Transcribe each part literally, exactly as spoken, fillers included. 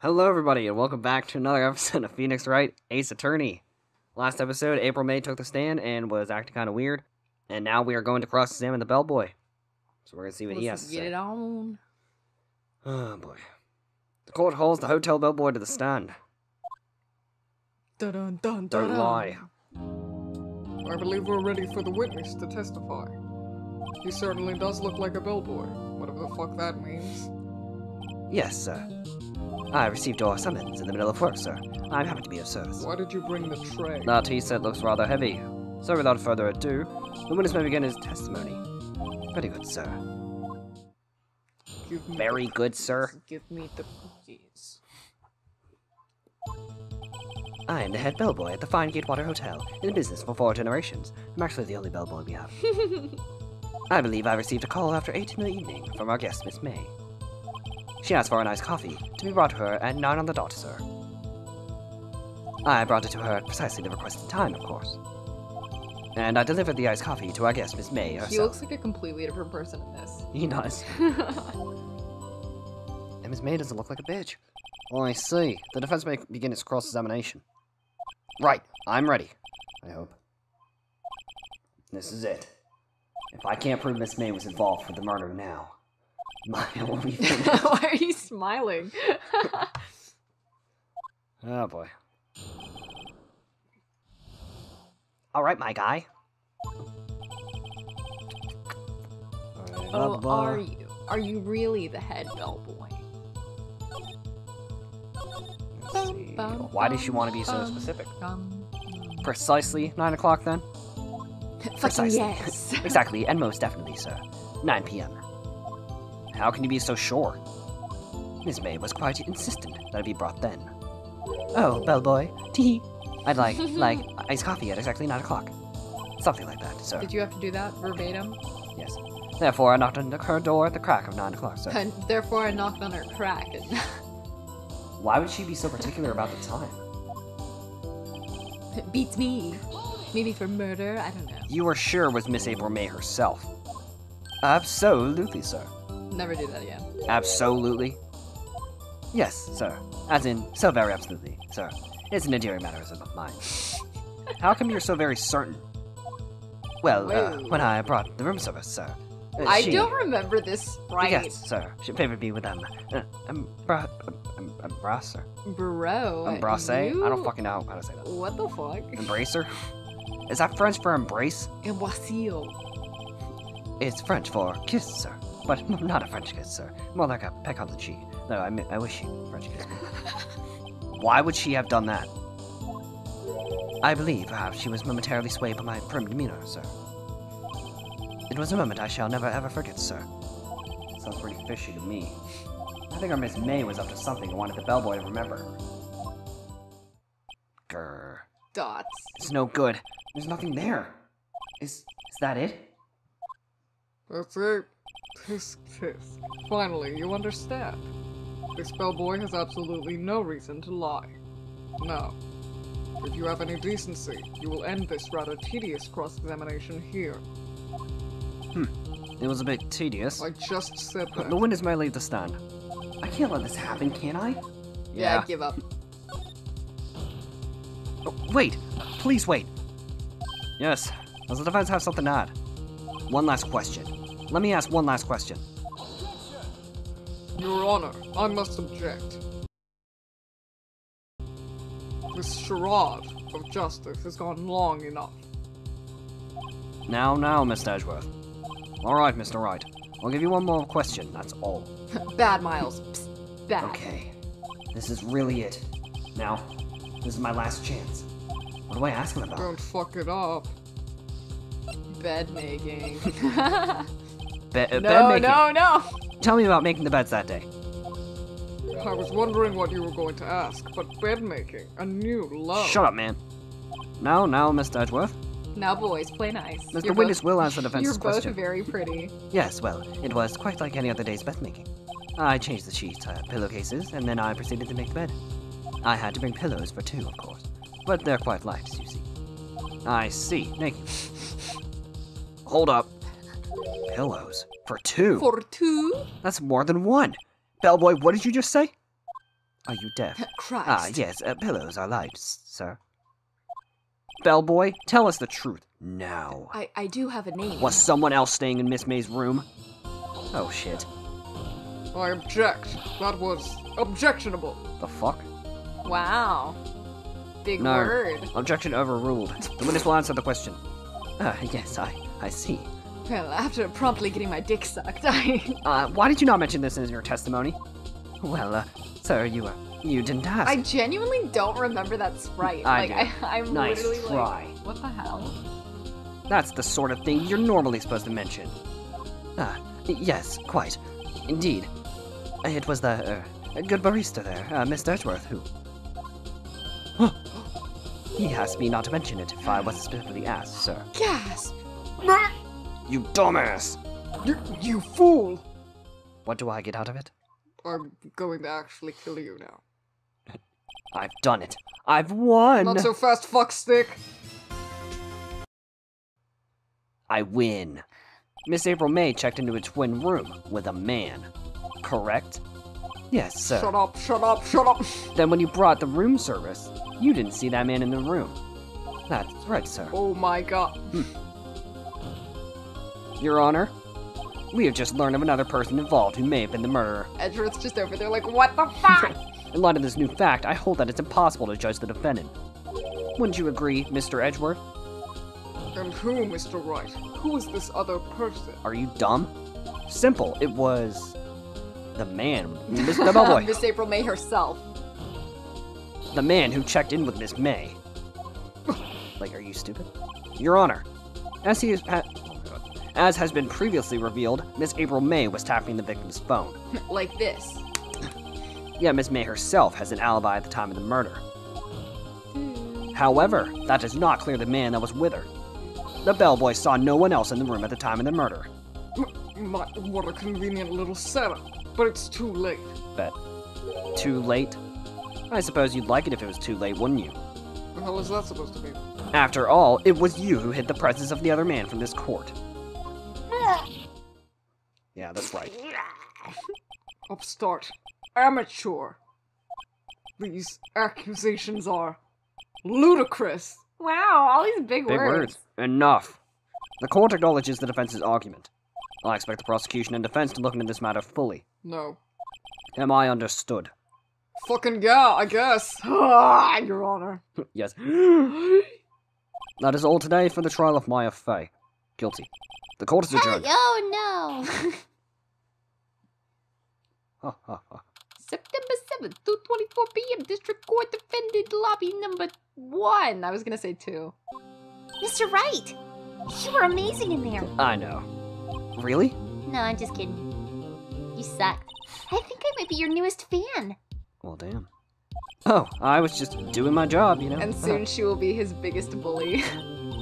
Hello, everybody, and welcome back to another episode of Phoenix Wright, Ace Attorney. Last episode, April May took the stand and was acting kind of weird, and now we are going to cross-examine the bellboy. So we're going to see what Let's he has to get say. It on. Oh, boy. The court holds the hotel bellboy to the stand. Dun, dun, dun, Don't dun. lie. I believe we're ready for the witness to testify. He certainly does look like a bellboy, whatever the fuck that means. Yes, sir. I received your summons in the middle of work, sir. I'm happy to be of service. Why did you bring the tray? That, he said, looks rather heavy. So without further ado, the witness may begin his testimony. Very good, sir. Give me Very the good, sir. Give me the cookies. I am the head bellboy at the Fine Gatewater Hotel, in business for four generations. I'm actually the only bellboy we have. I believe I received a call after eight in the evening from our guest, Miss May. She asked for a nice coffee, to be brought to her at nine on the dot, sir. I brought it to her at precisely the requested time, of course. And I delivered the iced coffee to our guest, Miss May, herself. She looks like a completely different person in this. He does. And Miss May doesn't look like a bitch. Well, I see. The defense may begin its cross-examination. Right, I'm ready. I hope. This is it. If I can't prove Miss May was involved with the murder now, Maya will be finished. Why are you smiling? Oh boy. Alright, my guy. Right, oh, blah, blah. Are you? Are you really the head bellboy? Why does she want to be so specific? Bum, bum. Precisely nine o'clock then? Precisely. Yes. Exactly, and most definitely, sir. nine p m How can you be so sure? Miss May was quite insistent that it be brought then. Oh, bellboy, tee. I'd like, like, iced coffee at exactly nine o'clock. Something like that, sir. Did you have to do that verbatim? Yes. Therefore, I knocked on her door at the crack of nine o'clock, sir. And therefore, I knocked on her crack. And why would she be so particular about the time? It beats me. Maybe for murder, I don't know. You were sure was Miss April May herself? Absolutely, sir. Never do that again. Absolutely. Yes, sir. As in, so very absolutely, sir. It's an endearing mannerism of mine. How come you're so very certain? Well, uh, when I brought the room service, sir. Uh, I she... don't remember this right. Yes, sir. She favored me with um, uh, um, bra, um, um, bra, sir. Bro. Embrace? You... I don't fucking know how to say that. What the fuck? Embracer? Is that French for embrace? Embracio. It's French for kiss, sir. But not a French kiss, sir. More like a peck on the cheek. No, I, I wish she French kissed me. Why would she have done that? I believe perhaps she was momentarily swayed by my prim demeanor, sir. It was a moment I shall never ever forget, sir. Sounds pretty fishy to me. I think our Miss May was up to something and wanted the bellboy to remember her. Grrr. Dots. It's no good. There's nothing there. Is, is that it? That's it. Kiss, kiss. Finally, you understand. This bellboy has absolutely no reason to lie. Now, if you have any decency, you will end this rather tedious cross-examination here. Hmm. It was a bit tedious. I just said that. The witness may leave the stand. I can't let this happen, can I? Yeah, yeah I give up. Oh, wait! Please wait! Yes, does the defense have something to add? One last question. Let me ask one last question. Your Honor, I must object. This charade of justice has gone long enough. Now, now, Mister Edgeworth. All right, Mister Wright. I'll give you one more question, that's all. Bad, Miles. Psst, bad. Okay. This is really it. Now, this is my last chance. What do I ask him about? Don't fuck it up. Bed making. Be uh, no, bed making. No, no, no! Tell me about making the beds that day. I was wondering what you were going to ask, but bed making, a new love. Shut up, man. Now, now, Mister Edgeworth. Now, boys, play nice. Mister Witness will answer the defense's question. You're both very pretty. Yes, well, it was quite like any other day's bed making. I changed the sheets, uh, pillowcases, and then I proceeded to make the bed. I had to bring pillows for two, of course, but they're quite light, you see. I see. Naked. Hold up. Pillows. For two. For two? That's more than one. Bellboy, what did you just say? Are you deaf? Christ. Ah, yes, uh, pillows are light, sir. Bellboy, tell us the truth now. I, I do have a name. Was someone else staying in Miss May's room? Oh, shit. I object. That was objectionable. The fuck? Wow. Big no. word. Objection overruled. The witness will answer the question. Ah, uh, yes, I, I see. Well, after promptly getting my dick sucked, I... uh, why did you not mention this in your testimony? Well, uh, sir, you, uh, you didn't ask. I genuinely don't remember that sprite. I like, do. I, I'm nice literally try. Like, what the hell? That's the sort of thing you're normally supposed to mention. Ah, yes, quite. Indeed. It was the, uh, good barista there, uh, Miss Edgeworth, who... Huh. He asked me not to mention it if I wasn't specifically asked, sir. Gasp! You dumbass! You, you fool! What do I get out of it? I'm going to actually kill you now. I've done it. I've won! Not so fast, fuck stick! I win. Miss April May checked into a twin room with a man, correct? Yes, sir. Shut up, shut up, shut up! Then when you brought the room service, you didn't see that man in the room. That's right, sir. Oh my god. Hmm. Your Honor, we have just learned of another person involved who may have been the murderer. Edgeworth's just over there like, what the fuck? In light of this new fact, I hold that it's impossible to judge the defendant. Wouldn't you agree, Mister Edgeworth? And who, Mister Wright? Who is this other person? Are you dumb? Simple. It was... the man. Mister Bellboy. Miss April May herself. The man who checked in with Miss May. Like, are you stupid? Your Honor, as he is... Ha as has been previously revealed, Miss April May was tapping the victim's phone. Like this. Yeah, Miss May herself has an alibi at the time of the murder. Mm. However, that does not clear the man that was with her. The bellboy saw no one else in the room at the time of the murder. My, what a convenient little setup, but it's too late. Bet. Too late? I suppose you'd like it if it was too late, wouldn't you? The hell is that supposed to be? After all, it was you who hid the presence of the other man from this court. Yeah, that's right. Upstart. Amateur. These accusations are ludicrous. Wow, all these big, big words. Big words. Enough. The court acknowledges the defense's argument. I expect the prosecution and defense to look into this matter fully. No. Am I understood? Fucking yeah, I guess. Your Honor. Yes. That is all today for the trial of Maya Fey. Guilty. The court is adjourned. Hey, oh no! Ha ha ha. September seventh, two twenty-four p m District Court defended lobby number one. I was gonna say two. Mister Wright, you were amazing in there. I know. Really? No, I'm just kidding. You sucked. I think I might be your newest fan. Well, damn. Oh, I was just doing my job, you know. And soon she will be his biggest bully.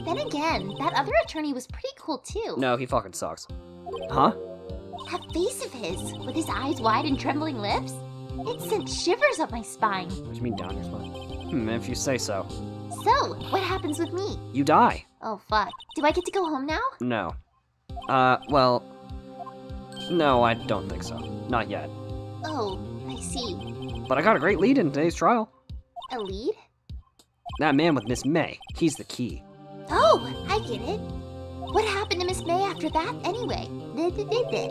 Then again, that other attorney was pretty cool too. No, he fucking sucks. Huh? That face of his, with his eyes wide and trembling lips, it sent shivers up my spine. What do you mean down your spine? Hmm, if you say so. So, what happens with me? You die. Oh, fuck. Do I get to go home now? No. Uh, well... No, I don't think so. Not yet. Oh, I see. But I got a great lead in today's trial. A lead? That man with Miss May. He's the key. Oh, I get it. What happened to Miss May after that, anyway?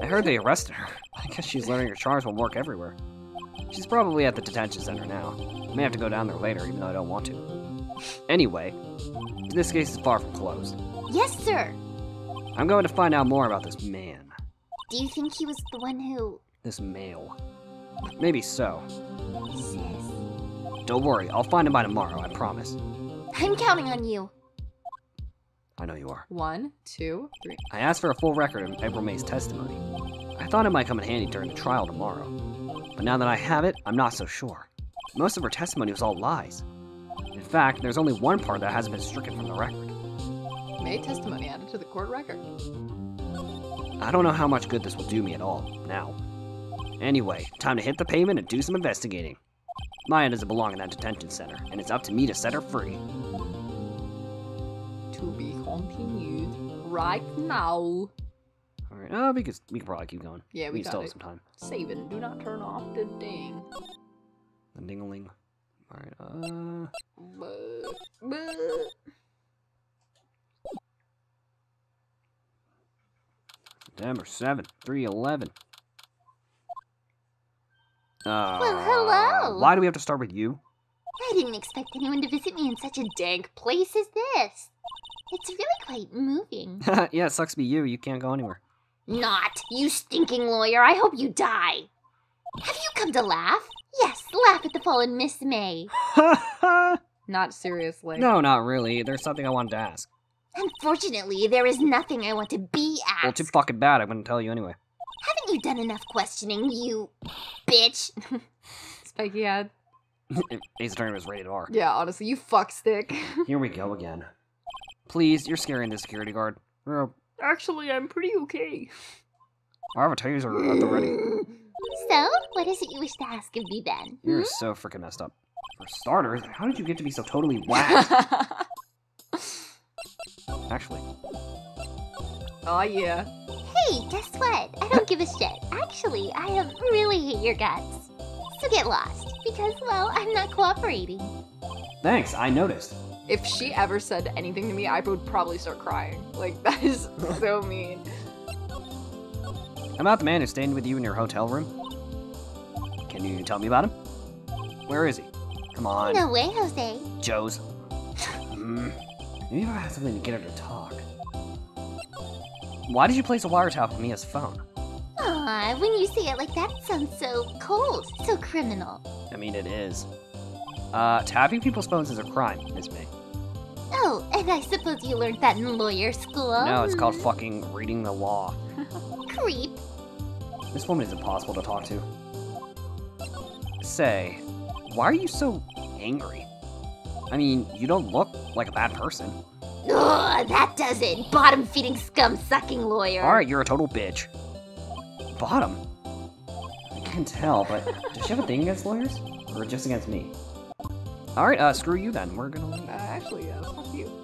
I heard they arrested her. I guess she's learning her charms will work everywhere. She's probably at the detention center now. I may have to go down there later, even though I don't want to. Anyway, this case is far from closed. Yes, sir. I'm going to find out more about this man. Do you think he was the one who... This male. Maybe so. Sis. Don't worry, I'll find him by tomorrow, I promise. I'm counting on you. I know you are. One, two, three. I asked for a full record of April May's testimony. I thought it might come in handy during the trial tomorrow. But now that I have it, I'm not so sure. Most of her testimony was all lies. In fact, there's only one part that hasn't been stricken from the record. May testimony added to the court record. I don't know how much good this will do me at all, now. Anyway, time to hit the pavement and do some investigating. Maya doesn't belong in that detention center, and it's up to me to set her free. To be continued right now. Alright, oh, we, could, we could probably keep going. Yeah, we, we got still it. Have some time. Save it and do not turn off the ding. The ding-a-ling. Alright, uh... September seventh, three eleven. Uh, well, hello! Why do we have to start with you? I didn't expect anyone to visit me in such a dank place as this. It's really quite moving. Yeah, it sucks to be you. You can't go anywhere. Not! You stinking lawyer! I hope you die! Have you come to laugh? Yes, laugh at the fallen Miss May. Not seriously. No, not really. There's something I wanted to ask. Unfortunately, there is nothing I want to be asked. Well, too fucking bad. I wouldn't tell you anyway. Haven't you done enough questioning, you bitch? Spiky head. Ace Attorney was rated R. Yeah, honestly, you fuckstick. Here we go again. Please, you're scaring the security guard. We're... Actually, I'm pretty okay. I have a taser at the ready. So, what is it you wish to ask of me then? You're hmm? so freaking messed up. For starters, how did you get to be so totally whacked? Actually. Oh yeah. Hey, guess what? I don't give a shit. Actually, I have really hate your guts. So get lost, because, well, I'm not cooperating. Thanks, I noticed. If she ever said anything to me, I would probably start crying. Like, that is so mean. How about the man who's staying with you in your hotel room? Can you tell me about him? Where is he? Come on. No way, Jose. Joe's. mm. Maybe if I had something to get her to talk. Why did you place a wiretap on Mia's phone? Aw, when you say it like that, it sounds so cold, so criminal. I mean, it is. Uh, tapping people's phones is a crime, Miss May. Oh, and I suppose you learned that in lawyer school? No, it's called fucking reading the law. Creep. This woman is impossible to talk to. Say, why are you so angry? I mean, you don't look like a bad person. Ugh, that does it. Bottom-feeding, scum-sucking lawyer. Alright, you're a total bitch. Bottom? I can't tell, but does she have a thing against lawyers? Or just against me? Alright, uh, screw you then. We're gonna leave. Uh, actually, yeah, fuck you.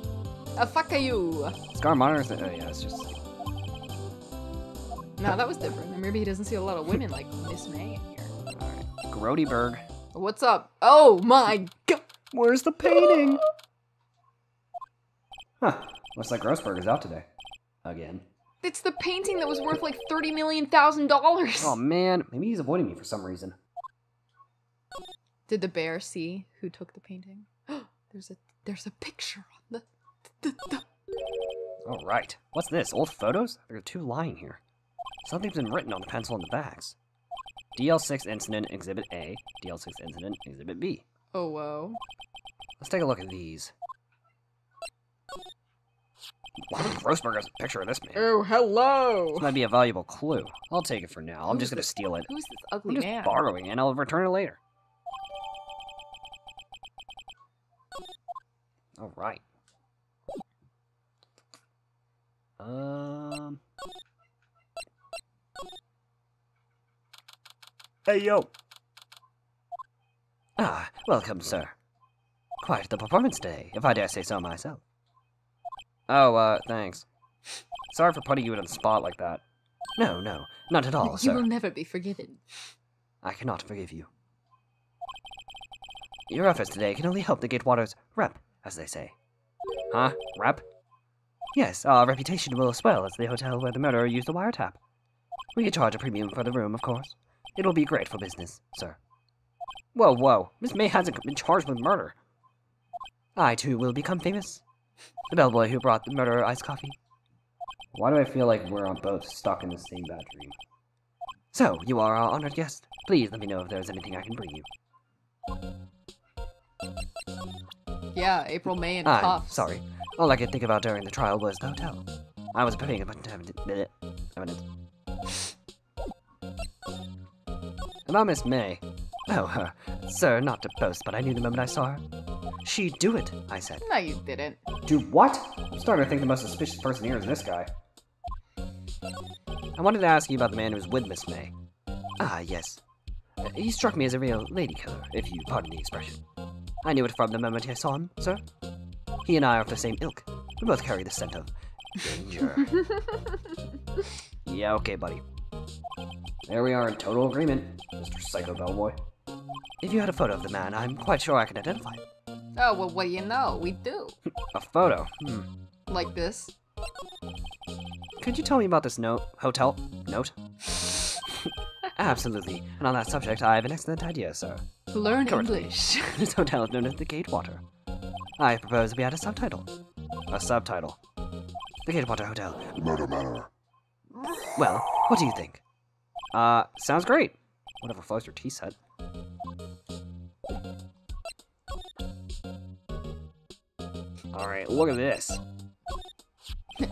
Uh, fuck you. Scar monitors. Oh, yeah, it's just... No, that was different. Maybe he doesn't see a lot of women like Miss May in here. Alright. Grodyberg. What's up? Oh my god! Where's the painting? Huh. Looks like Grossberg is out today. Again. It's the painting that was worth like thirty million thousand dollars! Oh man, maybe he's avoiding me for some reason. Did the bear see who took the painting? there's a there's a picture on the... Alright. What's this? Old photos? There are two lying here. Something's been written on the pencil in the bags. D L six Incident Exhibit A. D L six Incident Exhibit B. Oh, whoa. Let's take a look at these. Why did Grossberg have a picture of this man? Oh, hello! This might be a valuable clue. I'll take it for now. I'm Who's just gonna this? steal it. Who's this ugly I'm man? I'm just borrowing it, and I'll return it later. Alright. Um... Hey, yo! Ah, welcome, sir. Quite the performance day, if I dare say so myself. Oh, uh, thanks. Sorry for putting you in a spot like that. No, no, not at all, you sir. You will never be forgiven. I cannot forgive you. Your efforts today can only help the Gatewater's rep, as they say. Huh? Rep? Yes, our reputation will swell as the hotel where the murderer used the wiretap. We can charge a premium for the room, of course. It'll be great for business, sir. Whoa, whoa. Miss May hasn't been charged with murder. I, too, will become famous. The bellboy who brought the murderer iced coffee. Why do I feel like we're on both stuck in the same bad dream? So, you are our honored guest. Please let me know if there's anything I can bring you. Yeah, April, May, and I'm Puffs. Sorry. All I could think about during the trial was the hotel. I was putting a bunch of evidence. About Miss May. Oh, her. Sir, not to boast, but I knew the moment I saw her. She do it, I said. No, you didn't. Do what? I'm starting to think the most suspicious person here is this guy. I wanted to ask you about the man who was with Miss May. Ah, yes. He struck me as a real lady killer, if you pardon the expression. I knew it from the moment I saw him, sir. He and I are of the same ilk. We both carry the scent of danger. Yeah, okay, buddy. There we are in total agreement, Mister Psycho Bellboy. If you had a photo of the man, I'm quite sure I can identify him. Oh, well, what do you know? We do. A photo? Hmm. Like this? Could you tell me about this note? Hotel? Note? Absolutely. And on that subject, I have an excellent idea, sir. Learn Currently, English. This hotel is known as the Gatewater. I propose we add a subtitle. A subtitle. The Gatewater Hotel. Murder Manor. Well, what do you think? Uh, sounds great. Whatever floats your tea set. Alright, look at this.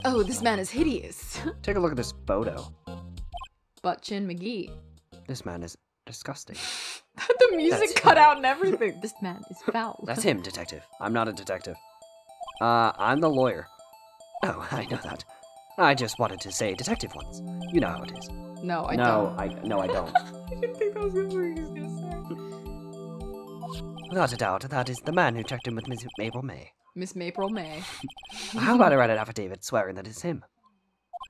Oh, this man is hideous. Take a look at this photo. Butchin McGee. This man is disgusting. The music That's cut him. out and everything. This man is foul. That's him, detective. I'm not a detective. Uh, I'm the lawyer. Oh, I know that. I just wanted to say detective once. You know how it is. No, I no, don't. I, no, I don't. I didn't think that was going to be what he was going to say. Without a doubt, that is the man who checked in with Miss April May. Miss April May. How about I write an affidavit swearing that it's him?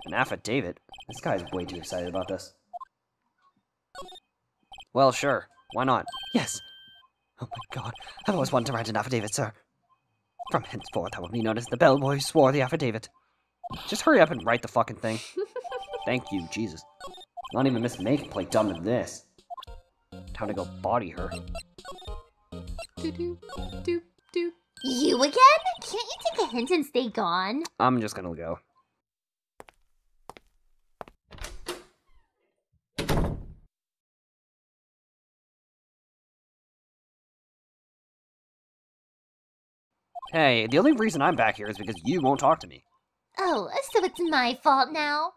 An affidavit? This guy's way too excited about this. Well, sure. Why not? Yes. Oh my god. I've always wanted to write an affidavit, sir. From henceforth, I will be known as the bellboy who swore the affidavit. Just hurry up and write the fucking thing. Thank you, Jesus. Not even Miss May can play dumb to this. Time to go body her. Do do do do. You again? Can't you take a hint and stay gone? I'm just gonna go. Hey, the only reason I'm back here is because you won't talk to me. Oh, so it's my fault now?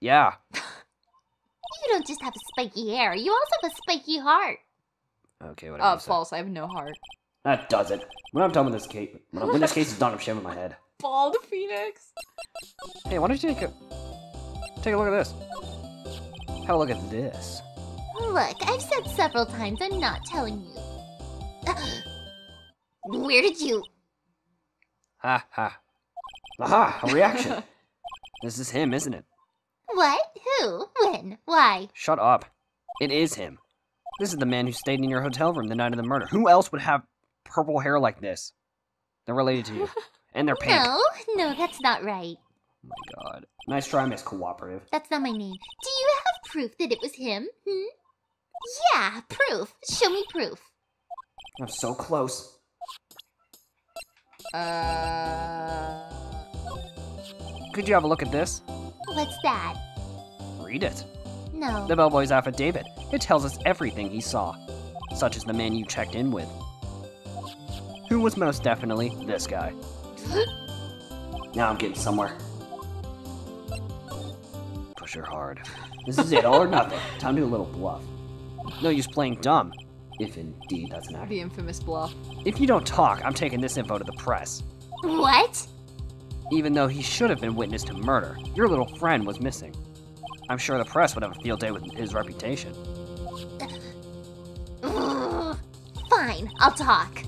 Yeah. You don't just have a spiky hair, you also have a spiky heart. Okay, whatever. Oh, uh, false, I have no heart. That does it. When I'm done with this case, when, when this case is done, I'm shaving my head. Bald Phoenix. Hey, why don't you take a take a look at this? Have a look at this. Look, I've said several times I'm not telling you. Where did you? Ha ha. Aha! A reaction. This is him, isn't it? What? Who? When? Why? Shut up. It is him. This is the man who stayed in your hotel room the night of the murder. Who else would have purple hair like this? They're related to you. And they're pink. No, no, that's not right. Oh my god. Nice try, Miss Cooperative. That's not my name. Do you have proof that it was him? Hmm? Yeah, proof. Show me proof. I'm so close. Uh... Could you have a look at this? What's that? Read it. No. The bellboy's affidavit. It tells us everything he saw, such as the man you checked in with. Who was most definitely this guy. Now I'm getting somewhere. Push her hard. This is it, all or nothing. Time to do a little bluff. No use playing dumb. If indeed that's an act. The infamous bluff. If you don't talk, I'm taking this info to the press. What? Even though he should have been witness to murder, your little friend was missing. I'm sure the press would have a field day with his reputation. Fine, I'll talk.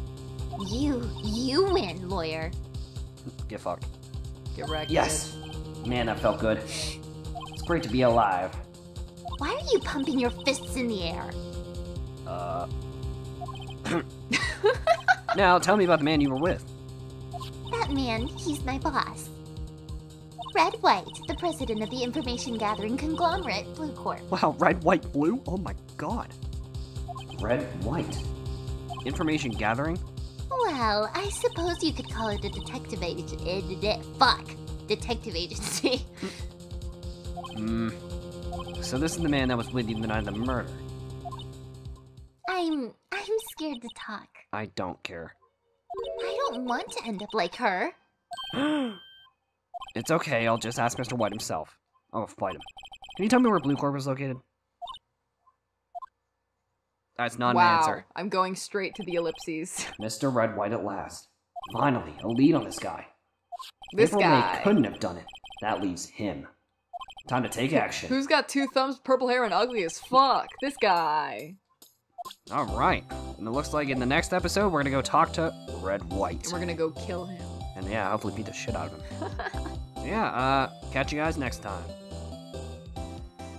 You, you win, lawyer. Get fucked. Get wrecked. Yes! Man, that felt good. It's great to be alive. Why are you pumping your fists in the air? Uh... Now, tell me about the man you were with. That man, he's my boss. Red White, the president of the information gathering conglomerate, Blue Corp. Wow, Red, White, Blue? Oh my god. Red, White. Information gathering? Well, I suppose you could call it a detective agency. Fuck. Detective agency. Hmm. So this is the man that was with you the night of the murder. I'm... I'm scared to talk. I don't care. I don't want to end up like her. It's okay, I'll just ask Mister White himself. I'll fight him. Can you tell me where Blue Corp is located? That's not wow. an answer. I'm going straight to the ellipses. Mister Red White at last. Finally, a lead on this guy. This April guy. May couldn't have done it. That leaves him. Time to take action. Who's got two thumbs, purple hair, and ugly as fuck? This guy. Alright. And it looks like in the next episode, we're gonna go talk to Red White. And we're gonna go kill him. And yeah, hopefully beat the shit out of him. Yeah, uh, catch you guys next time.